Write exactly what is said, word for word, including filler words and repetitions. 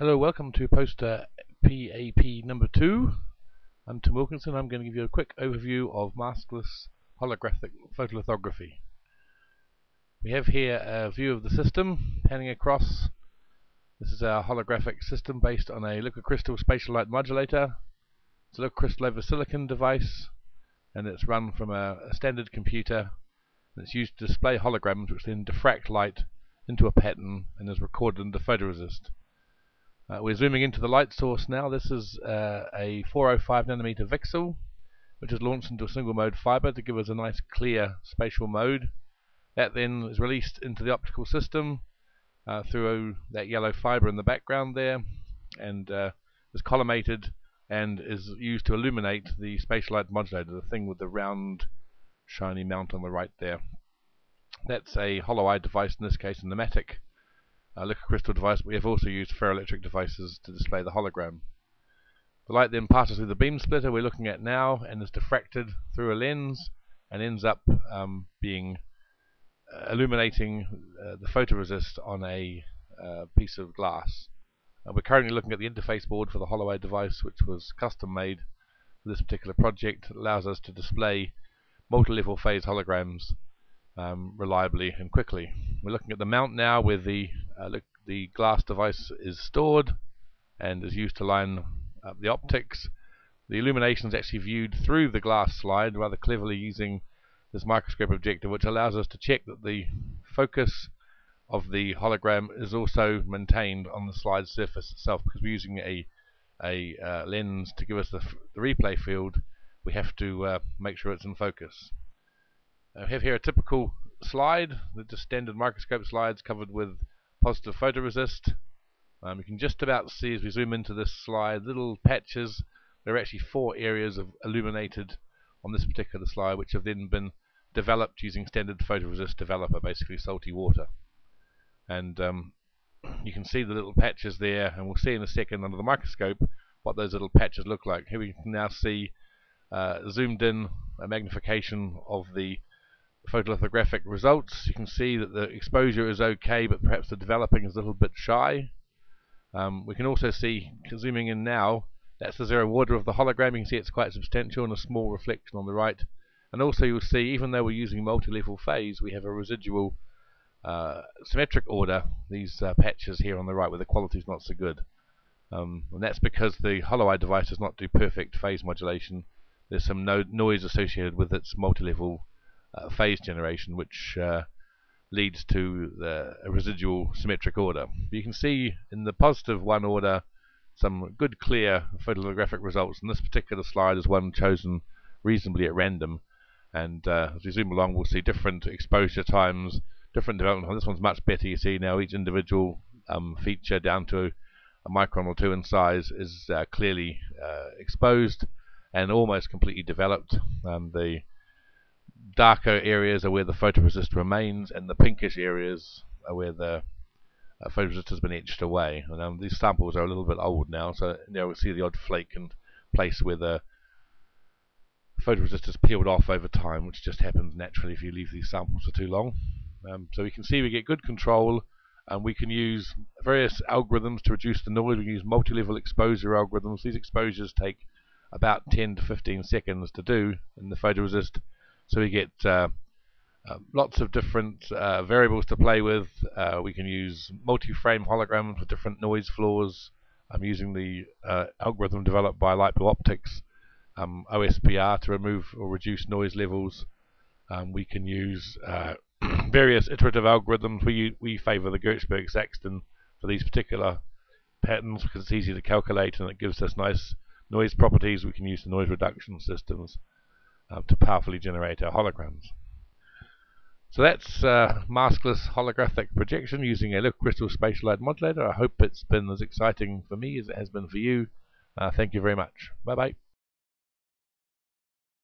Hello, welcome to poster P A P number two. I'm Tim Wilkinson. I'm going to give you a quick overview of maskless holographic photolithography. We have here a view of the system panning across. This is our holographic system based on a liquid crystal spatial light modulator. It's a liquid crystal over silicon device, and it's run from a, a standard computer. And it's used to display holograms, which then diffract light into a pattern and is recorded under photoresist. Uh, we're zooming into the light source now. This is uh, a four oh five nanometer Vixel, which is launched into a single mode fiber to give us a nice clear spatial mode. That then is released into the optical system uh, through that yellow fiber in the background there, and uh, is collimated and is used to illuminate the spatial light modulator, the thing with the round shiny mount on the right there. That's a HoloEye device, in this case a pneumatic Uh, liquid crystal device. We have also used ferroelectric devices to display the hologram. The light then passes through the beam splitter we're looking at now and is diffracted through a lens and ends up um, being uh, illuminating uh, the photoresist on a uh, piece of glass. Uh, we're currently looking at the interface board for the HoloEye device, which was custom made for this particular project. It allows us to display multi-level phase holograms Um, reliably and quickly. We're looking at the mount now, where the uh, look, the glass device is stored and is used to line up the optics. The illumination is actually viewed through the glass slide, rather cleverly using this microscope objective, which allows us to check that the focus of the hologram is also maintained on the slide surface itself, because we're using a a uh, lens to give us the, f the replay field. We have to uh, make sure it's in focus. I have here a typical slide, with just standard microscope slides covered with positive photoresist. Um, you can just about see, as we zoom into this slide, little patches. There are actually four areas of illuminated on this particular slide, which have then been developed using standard photoresist developer, basically salty water. And um, you can see the little patches there, and we'll see in a second under the microscope what those little patches look like. Here we can now see uh, zoomed in a magnification of the photolithographic results. You can see that the exposure is okay, but perhaps the developing is a little bit shy. Um, we can also see, zooming in now, that's the zero order of the hologram. You can see it's quite substantial and a small reflection on the right. And also you'll see, even though we're using multi-level phase, we have a residual uh, symmetric order, these uh, patches here on the right, where the quality is not so good. Um, and that's because the HoloEye device does not do perfect phase modulation. There's some no noise associated with its multi-level Uh, phase generation, which uh, leads to the a residual symmetric order. You can see in the positive one order some good clear photolithographic results, and this particular slide is one chosen reasonably at random, and uh, as we zoom along we'll see different exposure times, different development. This one's much better. You see now each individual um, feature down to a micron or two in size is uh, clearly uh, exposed and almost completely developed. Um, the darker areas are where the photoresist remains, and the pinkish areas are where the uh, photoresist has been etched away. And um, these samples are a little bit old now, so now we'll see the odd flake and place where the photoresist is peeled off over time, which just happens naturally if you leave these samples for too long. Um, so we can see we get good control, and we can use various algorithms to reduce the noise. We can use multi-level exposure algorithms. These exposures take about ten to fifteen seconds to do in the photoresist. So we get uh, uh, lots of different uh, variables to play with. Uh, we can use multi-frame holograms with different noise floors. I'm using the uh, algorithm developed by Lightblue Optics, um, O S P R, to remove or reduce noise levels. Um, we can use uh, various iterative algorithms. We, we favour the Gertzberg-Saxton for these particular patterns because it's easy to calculate and it gives us nice noise properties. We can use the noise reduction systems to powerfully generate our holograms. So that's uh, maskless holographic projection using a liquid crystal spatial light modulator. I hope it's been as exciting for me as it has been for you. Uh, thank you very much. Bye bye.